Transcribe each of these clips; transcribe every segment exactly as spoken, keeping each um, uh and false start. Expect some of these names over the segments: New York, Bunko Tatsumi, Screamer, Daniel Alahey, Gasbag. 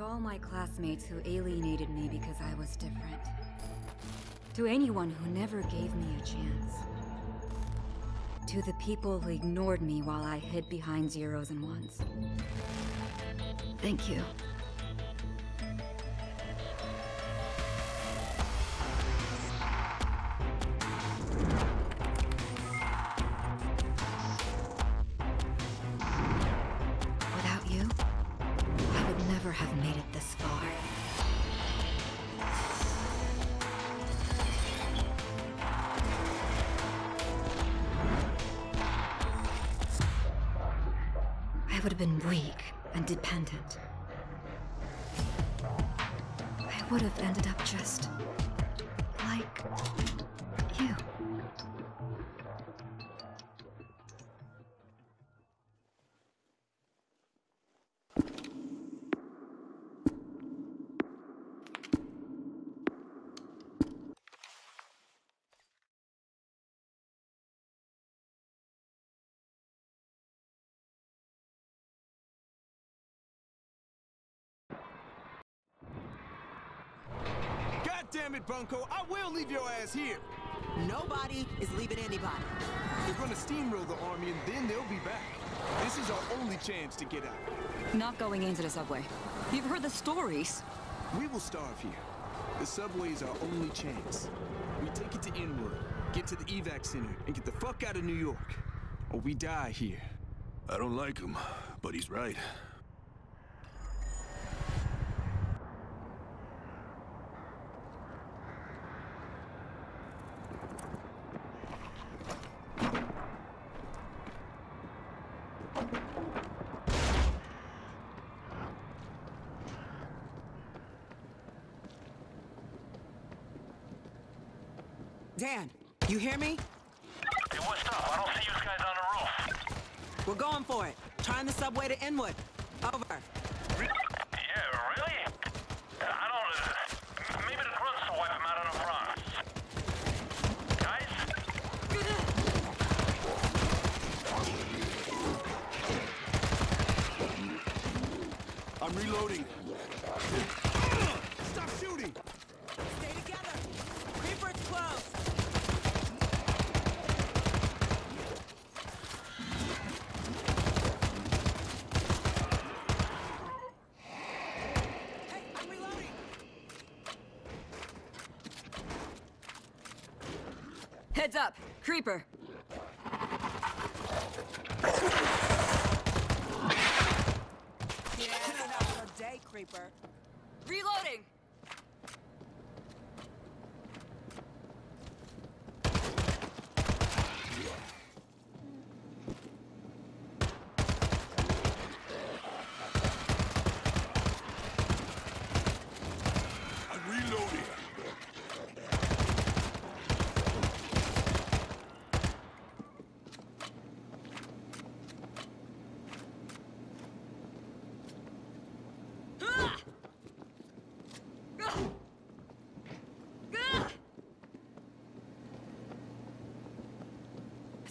To all my classmates who alienated me because I was different. To anyone who never gave me a chance. To the people who ignored me while I hid behind zeros and ones. Thank you. I would have been weak and dependent. I would have ended up just like you. Damn it, Bunko, I will leave your ass here. Nobody is leaving anybody. They're gonna steamroll the army and then they'll be back. This is our only chance to get out. Not going into the subway. You've heard the stories. We will starve here. The subway is our only chance. We take it to Inwood, get to the evac center, and get the fuck out of New York. Or we die here. I don't like him, but he's right. Dan, you hear me? Hey, what's up? I don't see you guys on the roof. We're going for it. Trying the subway to Inwood. Over. Re yeah, really? I don't... Uh, maybe the grunts will wipe them out on the front. Guys? I'm reloading. Stop shooting! Stay together. Creeper's close. Heads up, Creeper. Yeah, another day, Creeper. Reloading.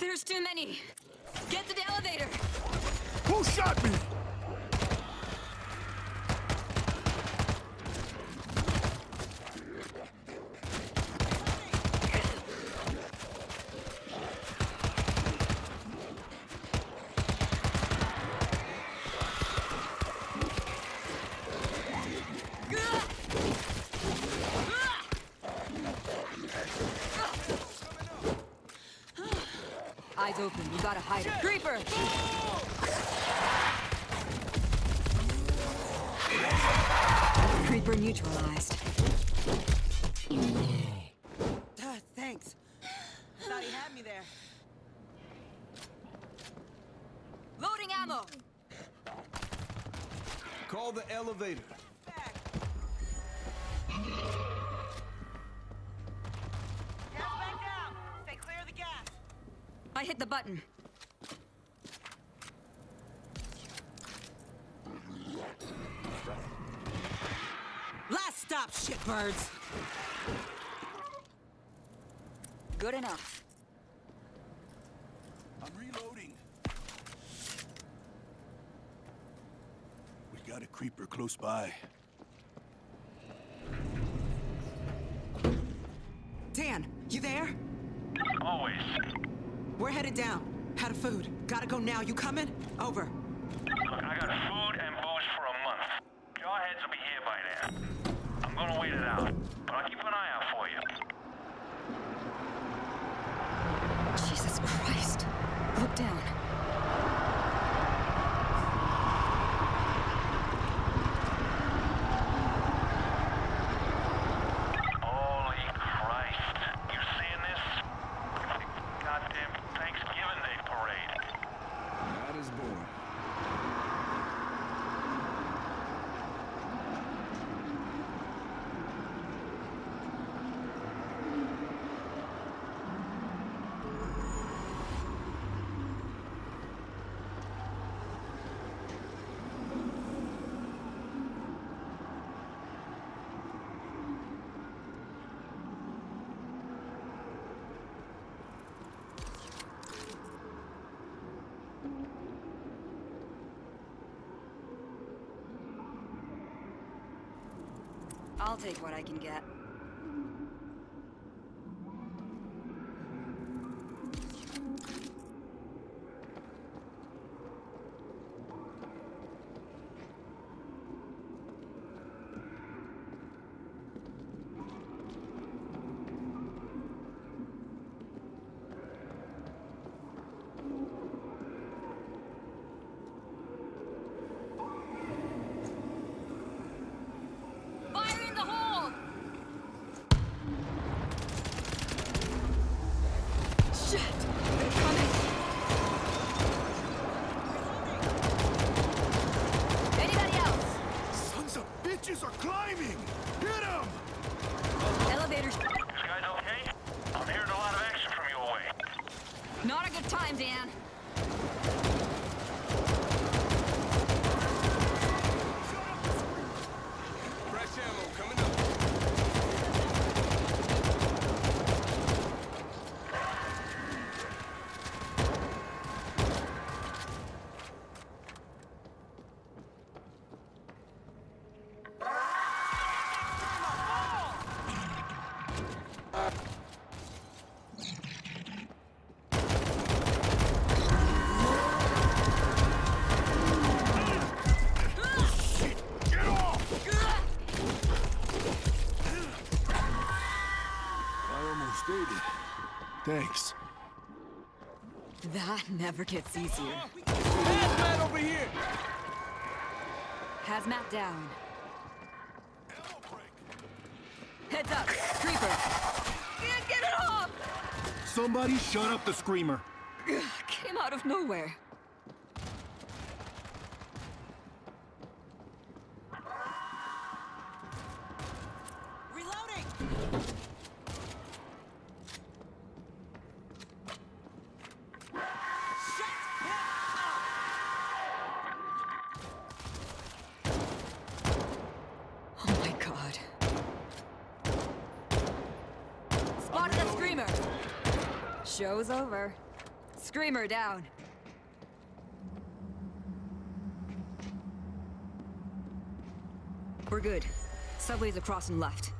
There's too many. Get to the elevator. Who shot me? Eyes open, you gotta hide it. Creeper! Oh! Creeper neutralized. Uh, thanks. Thought he had me there. Loading ammo! Call the elevator. I hit the button. Last stop, shitbirds. Good enough. I'm reloading. We got a creeper close by. Dan, you there? Always. We're headed down. Had a food. Gotta go now. You coming? Over. Look, I got food and booze for a month. Your heads will be here by then. I'm gonna wait it out, but I'll keep an eye out for you. Jesus Christ. Look down. I'll take what I can get. Thanks. That never gets easier. Hazmat over here! Hazmat down. Heads up, Creeper! Can't get it off! Somebody shut up the Screamer! Ugh, came out of nowhere. Show's over. Screamer down. We're good. Subway's across and left.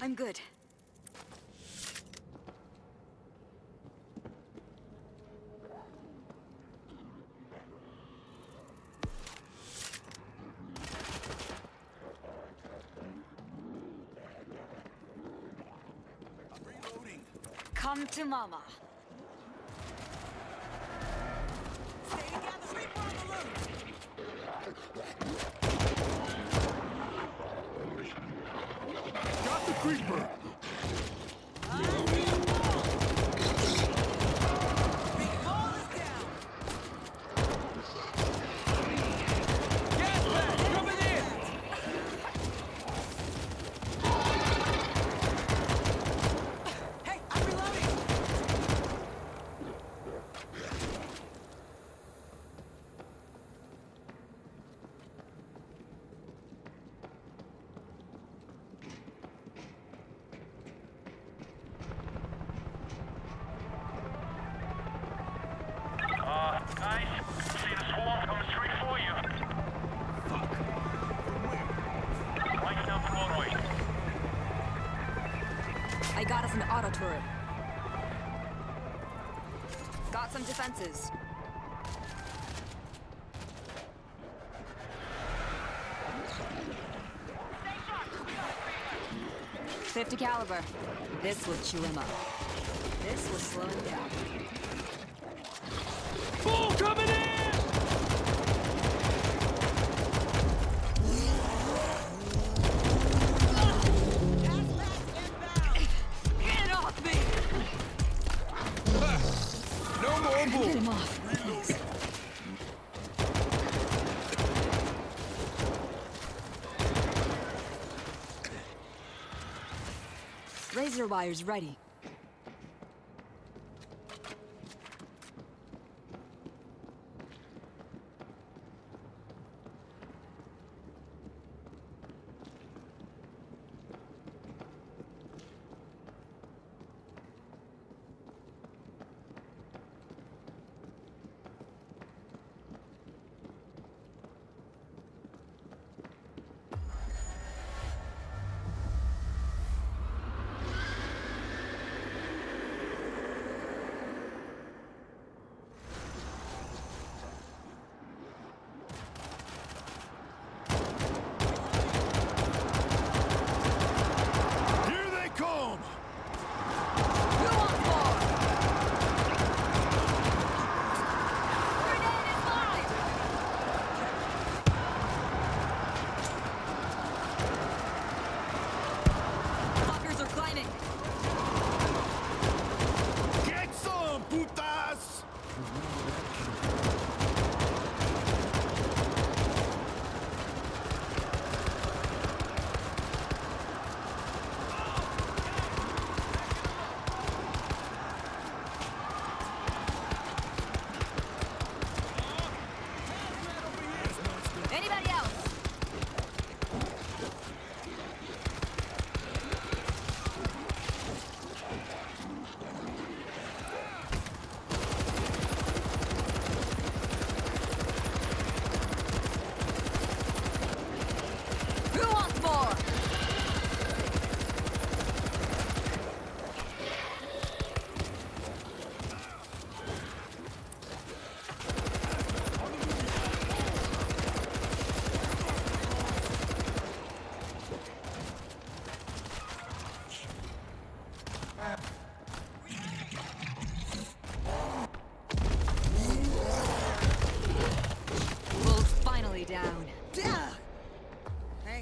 I'm good. Come to Mama. Stay together, sweet balloon. Got the creeper. They got us an auto turret. Got some defenses. fifty caliber. This will chew him up. This will slow him down. Bull coming in! Laser wires ready.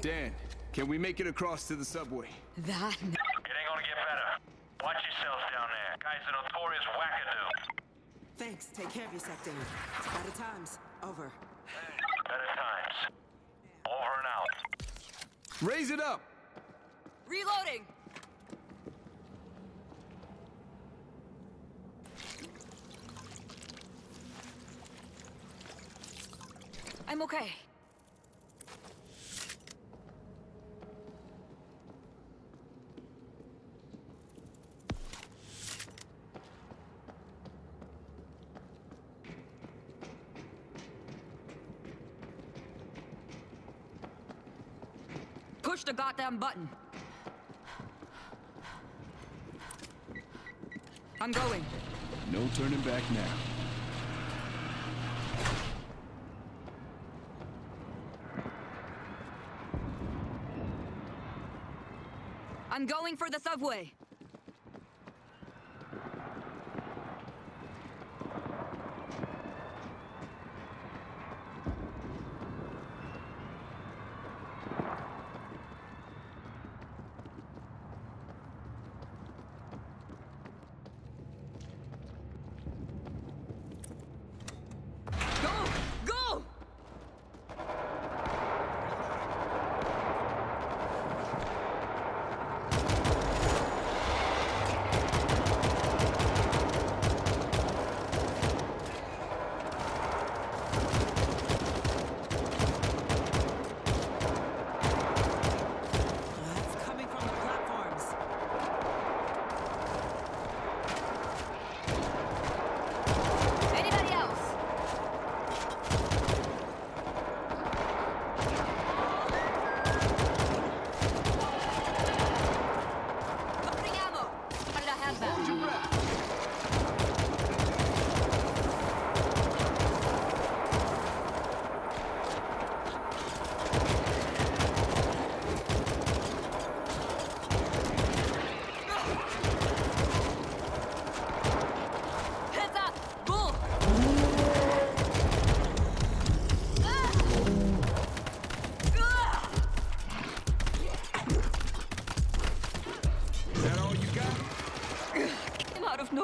Dan, can we make it across to the subway? That... It ain't gonna get better. Watch yourselves down there. Guys are notorious wackadoo. Thanks. Take care of yourself, Dan. Better times. Over. Better times. Over and out. Raise it up! Reloading! I'm okay. Push the goddamn button. I'm going. No turning back now. I'm going for the subway.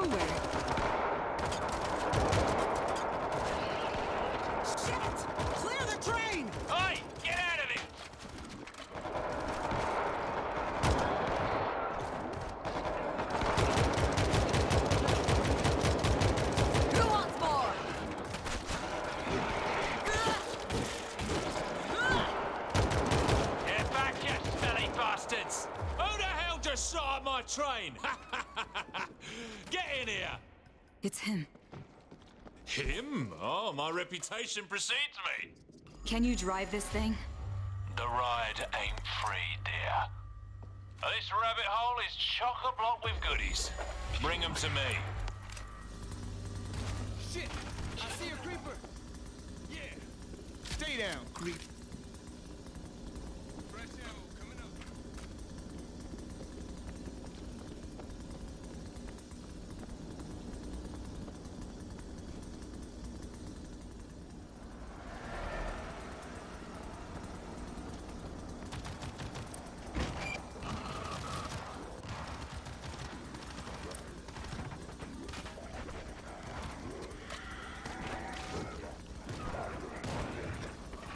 nowhere. Shit! Clear the train! Oi! Get out of it! Who wants more? Get back, you smelly bastards! Who the hell just shot at my train? Get in here! It's him. Him? Oh, my reputation precedes me. Can you drive this thing? The ride ain't free, dear. This rabbit hole is chock-a-block with goodies. Bring them to me. Shit! I see a creeper! Yeah! Stay down, creep.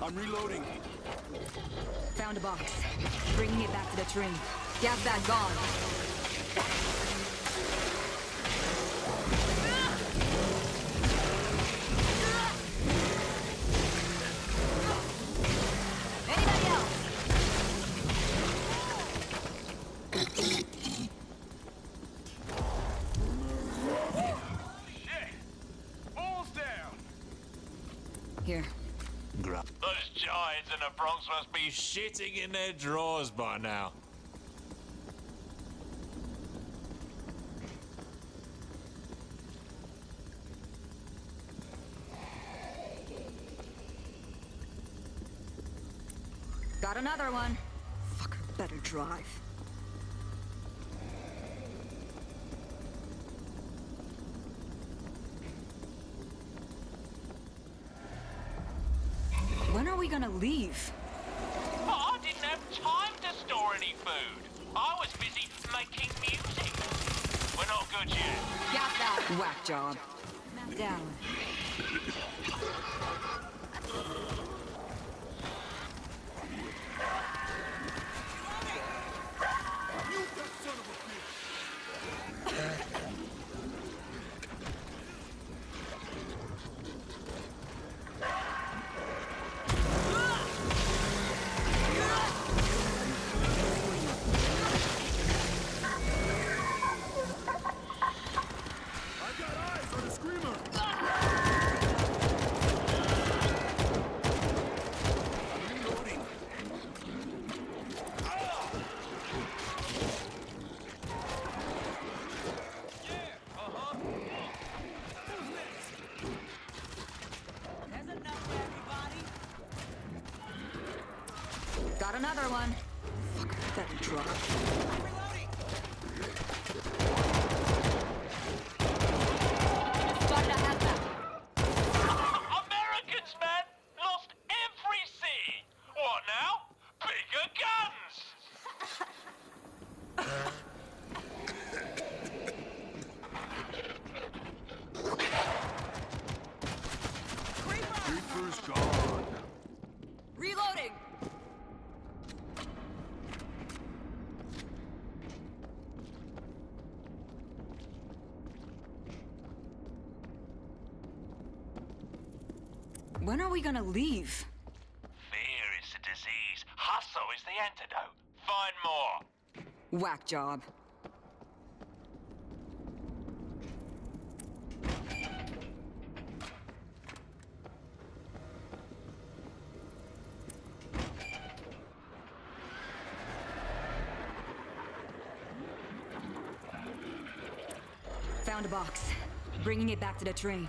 I'm reloading. Found a box. Bringing it back to the train. Gasbag gone. Shitting in their drawers by now. Got another one. Fucker, better drive. When are we gonna leave? Whack job. Map down. Another one. Fuck, that drop. I'm reloading. Spotted a hatchback. Americans, man, lost every scene. What now? Bigger guns. Creeper's gone. Reloading. When are we gonna leave? Fear is the disease. Hustle is the antidote. Find more. Whack job. Found a box. Bringing it back to the train.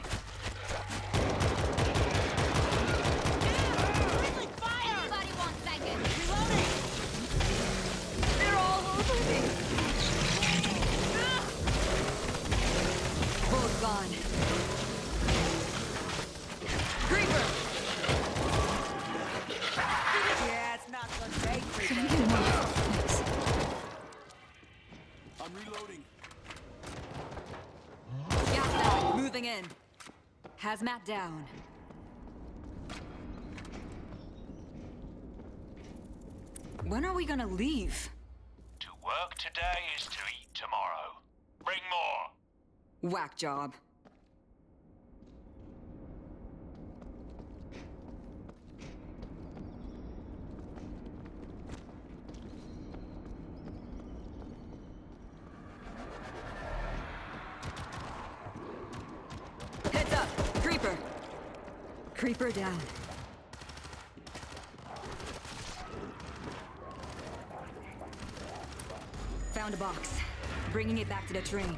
Moving in. Hazmat down. When are we gonna leave? To work today is to eat tomorrow. Bring more. Whack job. Creeper down. Found a box. Bringing it back to the train.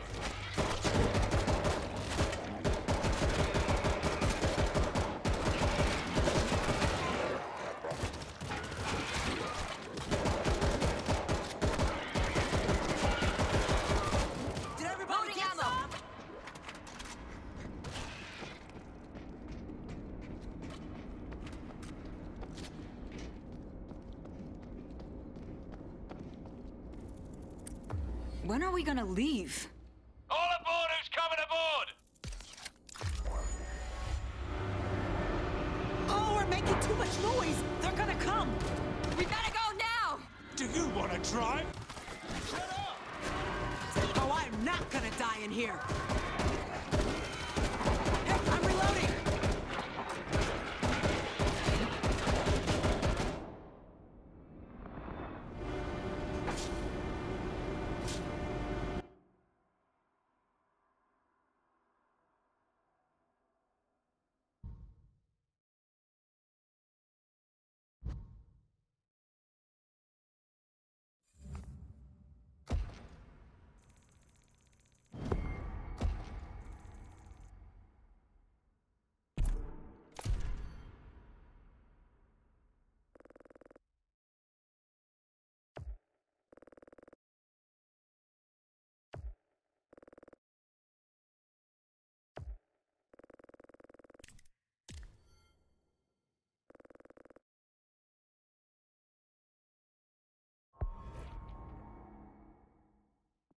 When are we gonna leave? All aboard, who's coming aboard? Oh, we're making too much noise! They're gonna come! We better go now! Do you wanna drive? Shut up! Oh, I'm not gonna die in here!